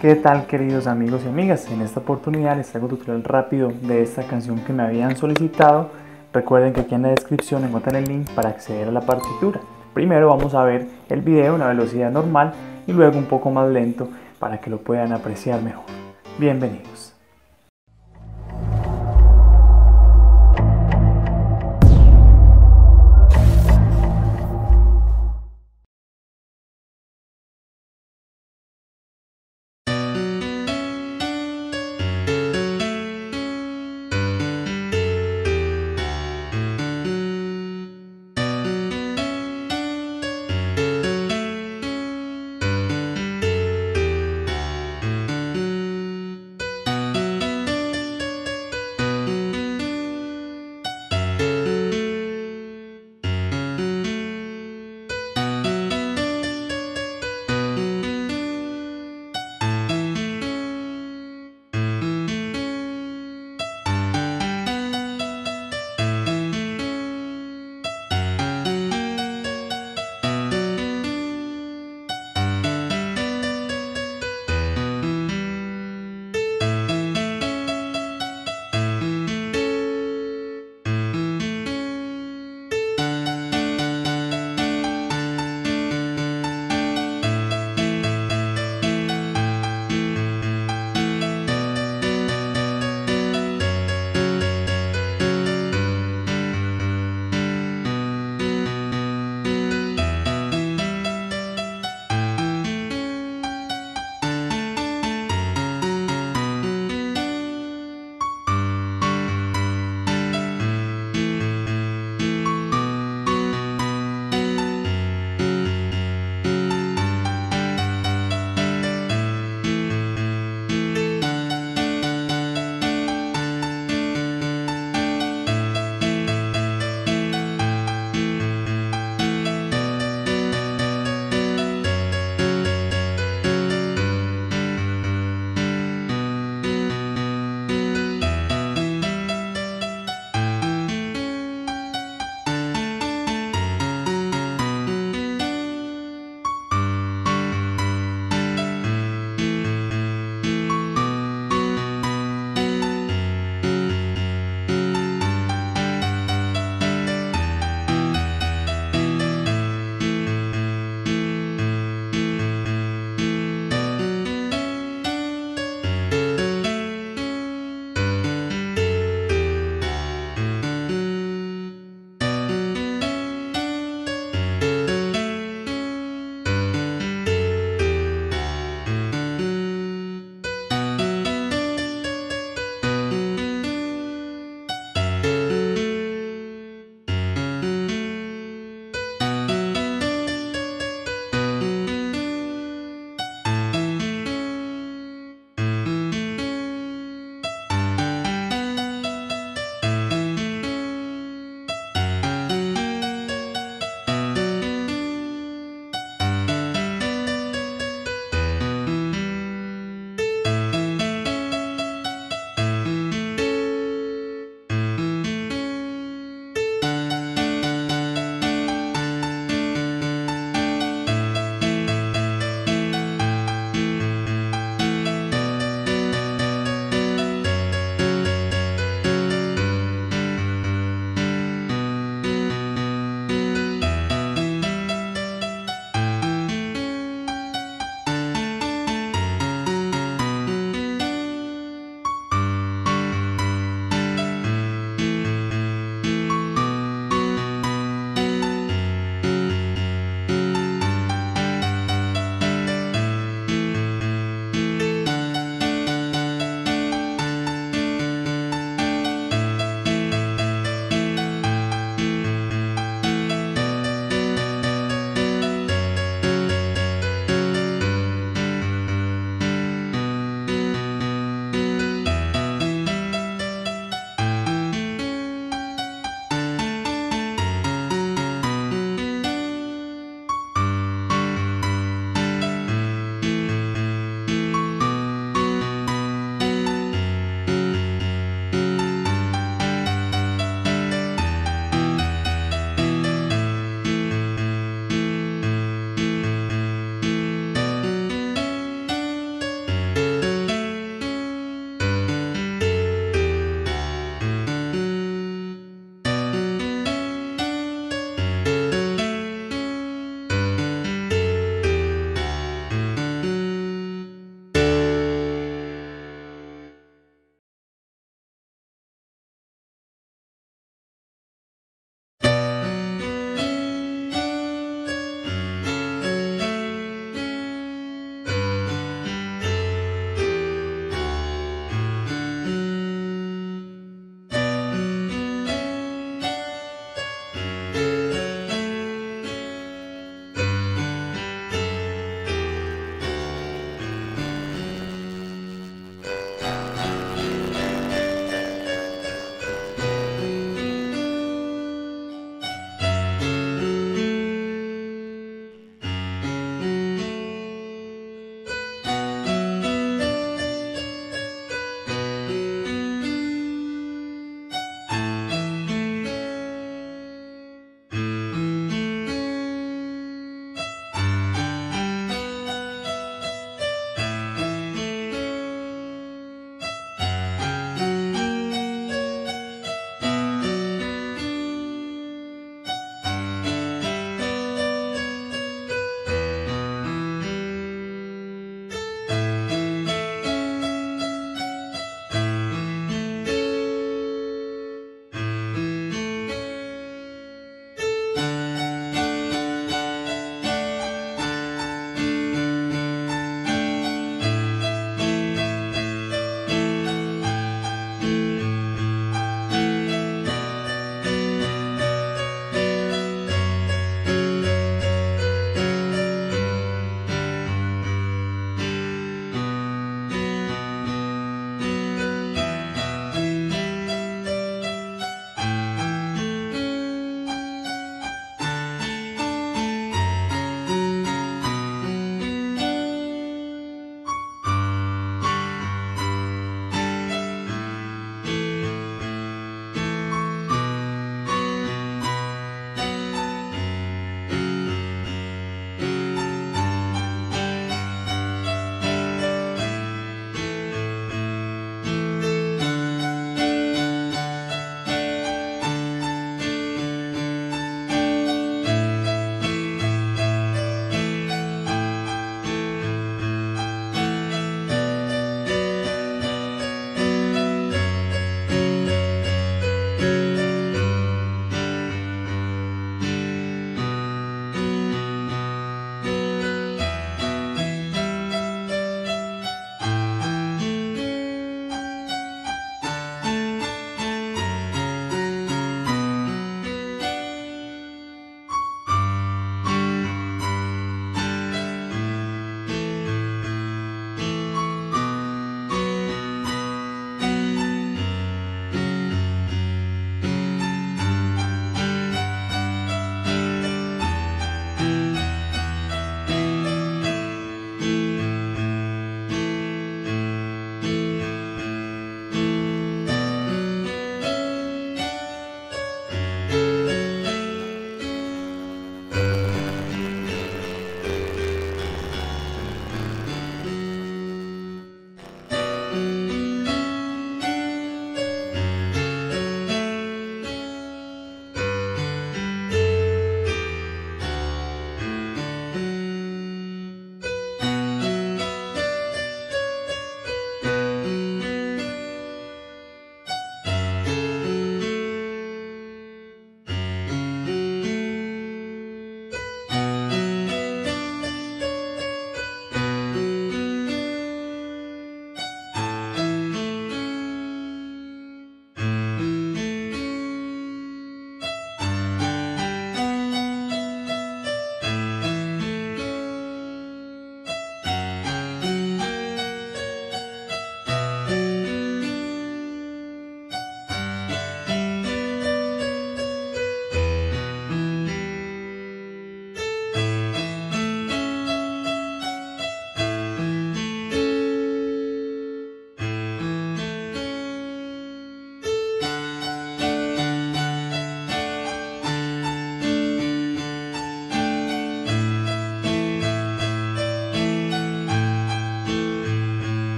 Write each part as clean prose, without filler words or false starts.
¿Qué tal, queridos amigos y amigas? En esta oportunidad les traigo un tutorial rápido de esta canción que me habían solicitado. Recuerden que aquí en la descripción encuentran el link para acceder a la partitura. Primero vamos a ver el video a una velocidad normal y luego un poco más lento para que lo puedan apreciar mejor. Bienvenidos.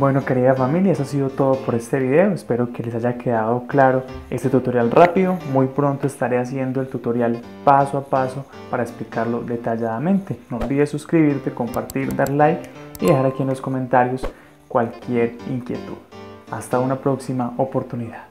Bueno, querida familia, eso ha sido todo por este video. Espero que les haya quedado claro este tutorial rápido. Muy pronto estaré haciendo el tutorial paso a paso para explicarlo detalladamente. No olvides suscribirte, compartir, dar like y dejar aquí en los comentarios cualquier inquietud. Hasta una próxima oportunidad.